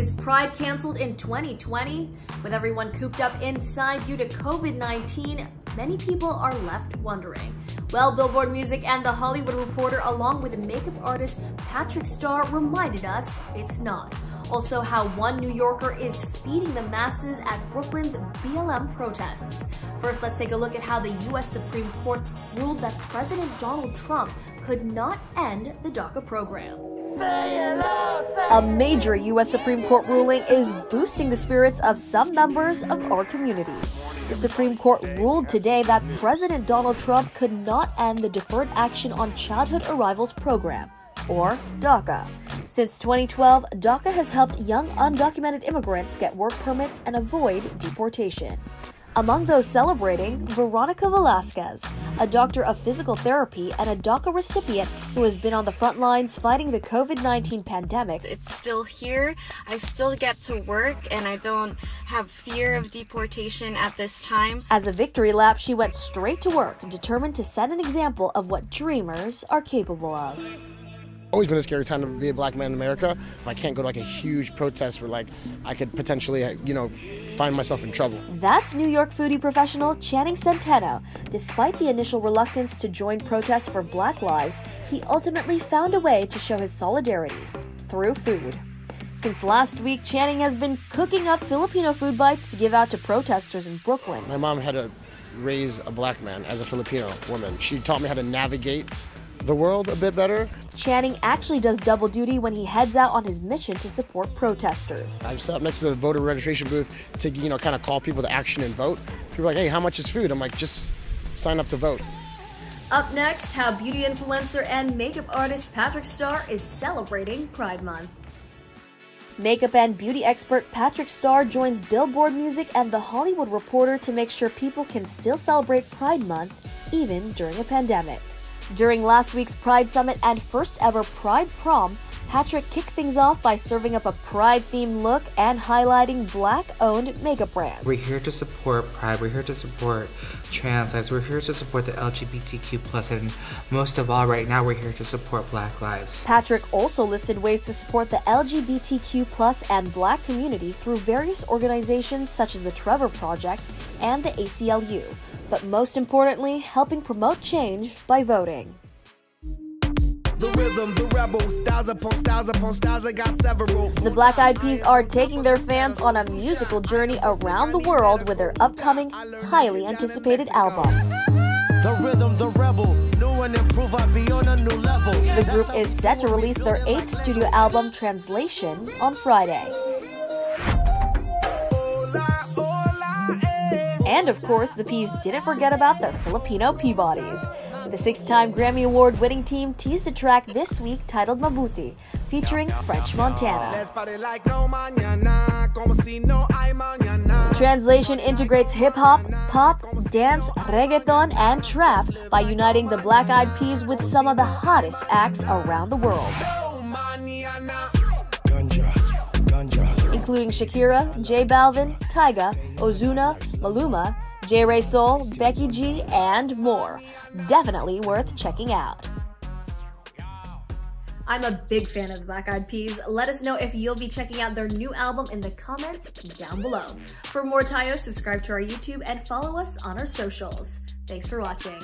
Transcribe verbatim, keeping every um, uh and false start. Is Pride canceled in twenty twenty? With everyone cooped up inside due to COVID nineteen, many people are left wondering. Well, Billboard Music and The Hollywood Reporter, along with makeup artist Patrick Starr, reminded us it's not. Also, how one New Yorker is feeding the masses at Brooklyn's B L M protests. First, let's take a look at how the U S Supreme Court ruled that President Donald Trump could not end the DACA program. A major U S Supreme Court ruling is boosting the spirits of some members of our community. The Supreme Court ruled today that President Donald Trump could not end the Deferred Action on Childhood Arrivals program, or DACA. Since twenty twelve, DACA has helped young undocumented immigrants get work permits and avoid deportation. Among those celebrating, Veronica Velasquez, a doctor of physical therapy and a DACA recipient who has been on the front lines fighting the COVID nineteen pandemic. It's still here. I still get to work and I don't have fear of deportation at this time. As a victory lap, she went straight to work, determined to set an example of what dreamers are capable of. Always been a scary time to be a black man in America. If I can't go to like a huge protest where like I could potentially, you know, find myself in trouble. That's New York foodie professional Channing Centeno. Despite the initial reluctance to join protests for Black Lives, he ultimately found a way to show his solidarity through food. Since last week, Channing has been cooking up Filipino food bites to give out to protesters in Brooklyn. My mom had to raise a black man as a Filipino woman. She taught me how to navigate the world a bit better. Channing actually does double duty when he heads out on his mission to support protesters. I sat up next to the voter registration booth to, you know, kind of call people to action and vote. People are like, hey, how much is food? I'm like, just sign up to vote. Up next, how beauty influencer and makeup artist Patrick Starr is celebrating Pride Month. Makeup and beauty expert Patrick Starr joins Billboard Music and The Hollywood Reporter to make sure people can still celebrate Pride Month, even during a pandemic. During last week's Pride Summit and first ever Pride Prom, Patrick kicked things off by serving up a Pride-themed look and highlighting Black-owned makeup brands. We're here to support Pride, we're here to support trans lives, we're here to support the L G B T Q plus, and most of all, right now, we're here to support Black lives. Patrick also listed ways to support the L G B T Q plus and Black community through various organizations such as the Trevor Project and the A C L U. But most importantly, helping promote change by voting. The rhythm, the rebel, styles upon styles upon styles, I got several. The Black Eyed Peas are taking their fans on a musical journey around the world with their upcoming, highly anticipated album. The rhythm, the rebel, new and improve, I'll be on a new level. The group is set to release their eighth studio album, Translation, on Friday. And of course, the Peas didn't forget about their Filipino Peabodies. The six-time Grammy Award-winning team teased a track this week titled Mabuti, featuring French Montana. Translation integrates hip-hop, pop, dance, reggaeton, and trap by uniting the Black Eyed Peas with some of the hottest acts around the world, including Shakira, J Balvin, Tyga, Ozuna, Maluma, J Ray Soul, Becky G, and more. Definitely worth checking out. I'm a big fan of the Black Eyed Peas. Let us know if you'll be checking out their new album in the comments down below. For more Tayo, subscribe to our YouTube and follow us on our socials. Thanks for watching.